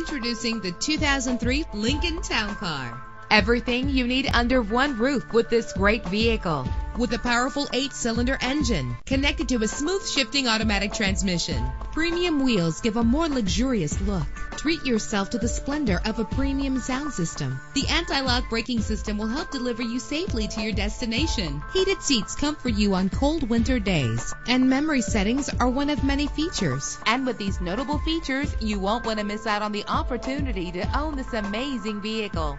Introducing the 2003 Lincoln Town Car. Everything you need under one roof with this great vehicle. With a powerful 8-cylinder engine connected to a smooth shifting automatic transmission, premium wheels give a more luxurious look. Treat yourself to the splendor of a premium sound system. The anti-lock braking system will help deliver you safely to your destination. Heated seats comfort you on cold winter days, and memory settings are one of many features. And with these notable features, you won't want to miss out on the opportunity to own this amazing vehicle.